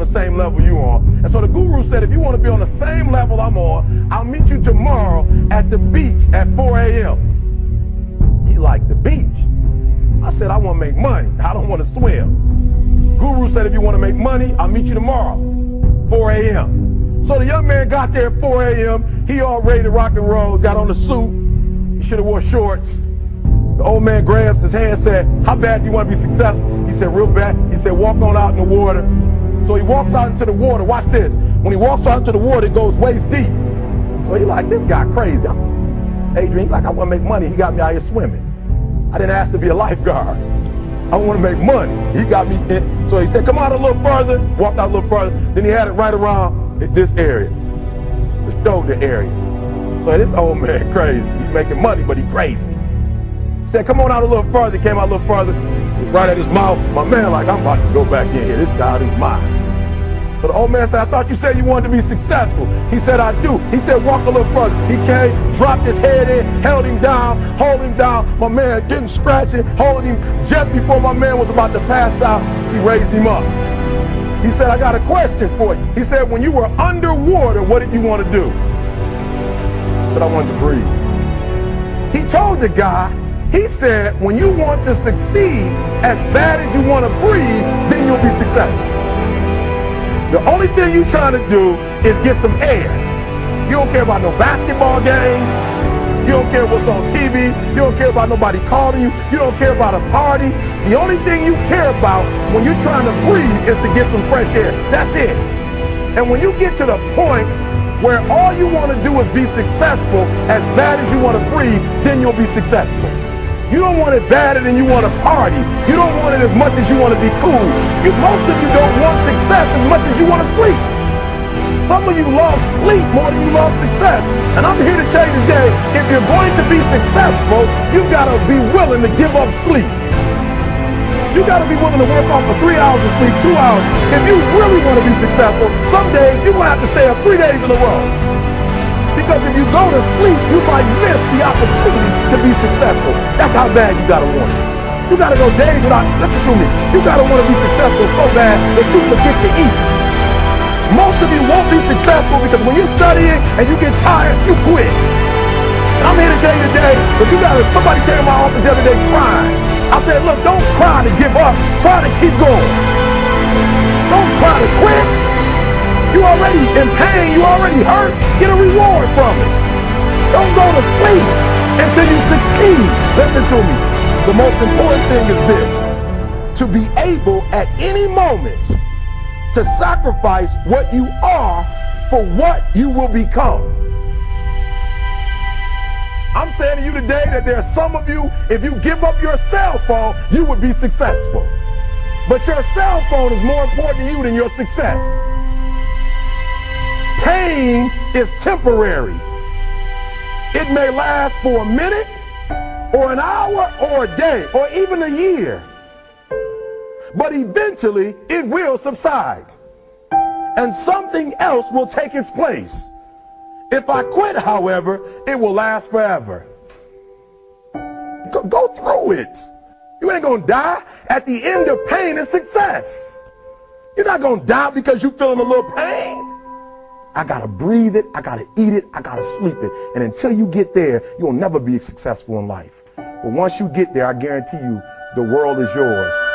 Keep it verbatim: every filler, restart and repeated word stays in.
on the same level you are. And so the guru said, if you want to be on the same level I'm on, I'll meet you tomorrow at the beach at four A M He liked the beach. I said, I want to make money. I don't want to swim. Guru said, if you want to make money, I'll meet you tomorrow, four A M So the young man got there at four A M He all ready to rock and roll, got on the suit. He should have wore shorts. The old man grabs his hand and said, how bad do you want to be successful? He said, real bad. He said, walk on out in the water. So he walks out into the water. Watch this. When he walks out into the water, it goes waist deep. So he like, this guy crazy. Adrian, he like, I want to make money. He got me out here swimming. I didn't ask to be a lifeguard. I want to make money. He got me in. So he said, come out a little further. Walked out a little further. Then he had it right around this area, the shoulder area. So this old man crazy. He's making money, but he crazy. Said, come on out a little further. Came out a little further. It was right at his mouth. My man like, I'm about to go back in here. This guy is mine. So the old man said, I thought you said you wanted to be successful. He said, I do. He said, walk a little further. He came, dropped his head in, held him down, hold him down. My man getting scratching, holding him. Just before my man was about to pass out, he raised him up. He said, I got a question for you. He said, when you were underwater, what did you want to do? He said, I wanted to breathe. He told the guy, he said, when you want to succeed as bad as you want to breathe, then you'll be successful. The only thing you're trying to do is get some air. You don't care about no basketball game. You don't care what's on T V. You don't care about nobody calling you. You don't care about a party. The only thing you care about when you're trying to breathe is to get some fresh air. That's it. And when you get to the point where all you want to do is be successful as bad as you want to breathe, then you'll be successful. You don't want it badder than you want to party. You don't want it as much as you want to be cool. You, most of you don't want success as much as you want to sleep. Some of you love sleep more than you love success. And I'm here to tell you today, if you're going to be successful, you've got to be willing to give up sleep. You got to be willing to work off for three hours of sleep, two hours. If you really want to be successful, some days you're going to have to stay up three days in a row. Because if you go to sleep, you might miss the opportunity to be successful. That's how bad you gotta want it. You gotta go days without, listen to me, you gotta want to be successful so bad that you forget to eat. Most of you won't be successful because when you're studying and you get tired, you quit. And I'm here to tell you today, if you gotta, somebody came to my office the other day crying. I said, look, don't cry to give up, try to keep going. Don't cry to quit. You already in pain, you already hurt, get a reward from it. Don't go to sleep until you succeed. Listen to me, the most important thing is this, to be able at any moment to sacrifice what you are for what you will become. I'm saying to you today that there are some of you, if you give up your cell phone, you would be successful. But your cell phone is more important to you than your success. Pain is temporary. It may last for a minute, or an hour, or a day, or even a year. But eventually, it will subside. And something else will take its place. If I quit, however, it will last forever. Go, go through it. You ain't gonna die. At the end of pain is success. You're not gonna die because you're feeling a little pain. I gotta breathe it, I gotta eat it, I gotta sleep it. And until you get there, you'll never be successful in life. But once you get there, I guarantee you, the world is yours.